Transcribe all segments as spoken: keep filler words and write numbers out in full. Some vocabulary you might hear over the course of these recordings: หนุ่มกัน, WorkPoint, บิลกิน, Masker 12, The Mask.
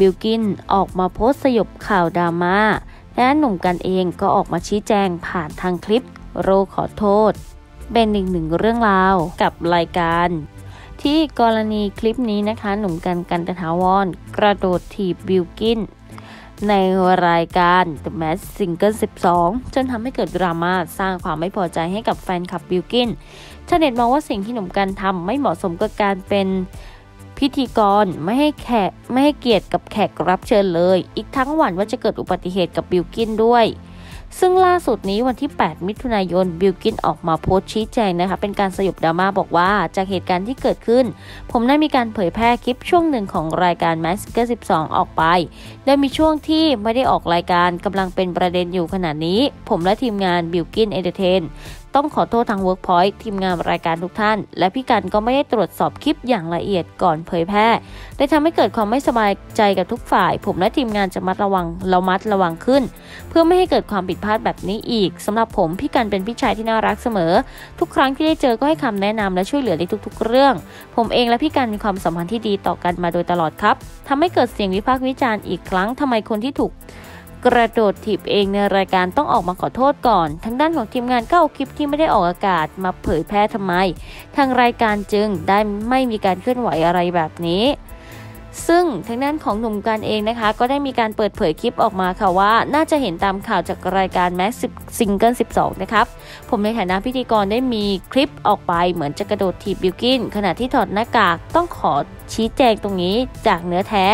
บิลกินออกมาโพสต์สยบข่าวดราม่าและหนุ่มกันเองก็ออกมาชี้แจงผ่านทางคลิปโรขอโทษเป็นอีกหนึ่งเรื่องราวกับรายการที่กรณีคลิปนี้นะคะหนุ่มกันกันตถาวรกระโดดถีบบิลกินในรายการ The Mask ซิงเกิล สิบสองจนทำให้เกิดดราม่าสร้างความไม่พอใจให้กับแฟนคลับบิลกินชาวเน็ตมองว่าสิ่งที่หนุ่มกันทำไม่เหมาะสมกับการเป็นพิธีกรไม่ให้แขกไม่ให้เกียรติกับแขกรับเชิญเลยอีกทั้งหวั่นว่าจะเกิดอุบัติเหตุกับบิลกินด้วยซึ่งล่าสุดนี้วันที่แปดมิถุนายนบิลกินออกมาโพสต์ชี้แจงนะคะเป็นการสยบดราม่าบอกว่าจากเหตุการณ์ที่เกิดขึ้นผมได้มีการเผยแพร่คลิปช่วงหนึ่งของรายการ Masker สิบสองออกไปโดยมีช่วงที่ไม่ได้ออกรายการกำลังเป็นประเด็นอยู่ขณะนี้ผมและทีมงานบิลกินเอนเตอร์เทนต้องขอโทษทาง WorkPoint ทีมงานรายการทุกท่านและพี่กันก็ไม่ได้ตรวจสอบคลิปอย่างละเอียดก่อนเผยแพร่ได้ทำให้เกิดความไม่สบายใจกับทุกฝ่ายผมและทีมงานจะมัดระวังเรามัดระวังขึ้นเพื่อไม่ให้เกิดความผิดพลาดแบบนี้อีกสำหรับผมพี่กันเป็นพี่ชายที่น่ารักเสมอทุกครั้งที่ได้เจอก็ให้คำแนะนำและช่วยเหลือในทุกๆเรื่องผมเองและพี่กันมีความสัมพันธ์ที่ดีต่อกันมาโดยตลอดครับทำให้เกิดเสียงวิพากษ์วิจารณ์อีกครั้งทำไมคนที่ถูกกระโดดถีบเองในรายการต้องออกมาขอโทษก่อนทางด้านของทีมงานก็เอาคลิปที่ไม่ได้ออกอากาศมาเผยแพร่ทำไมทางรายการจึงได้ไม่มีการเคลื่อนไหวอะไรแบบนี้ซึ่งทางด้านของหนุ่มกันเองนะคะก็ได้มีการเปิดเผยคลิปออกมาค่ะว่าน่าจะเห็นตามข่าวจากรายการ Mask ซิงเกิล สิบสองนะครับผมในฐานะพิธีกรได้มีคลิปออกไปเหมือนจะกระโดดถีบบิลกินขณะที่ถอดหน้ากากต้องขอชี้แจงตรงนี้จากเนื้อแท้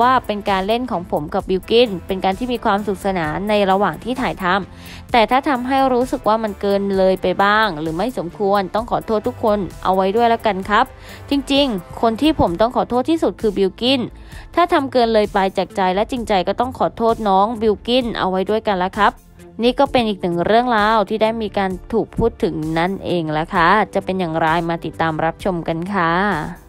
ว่าเป็นการเล่นของผมกับบิลกินเป็นการที่มีความสนุกสนานในระหว่างที่ถ่ายทำแต่ถ้าทำให้รู้สึกว่ามันเกินเลยไปบ้างหรือไม่สมควรต้องขอโทษทุกคนเอาไว้ด้วยแล้วกันครับจริงๆคนที่ผมต้องขอโทษที่สุดคือบิลกินถ้าทำเกินเลยไปจากใจและจริงใจก็ต้องขอโทษน้องบิลกินเอาไว้ด้วยกันละครับนี่ก็เป็นอีกหนึ่งเรื่องราวที่ได้มีการถูกพูดถึงนั่นเองละค่ะจะเป็นอย่างไรมาติดตามรับชมกันค่ะ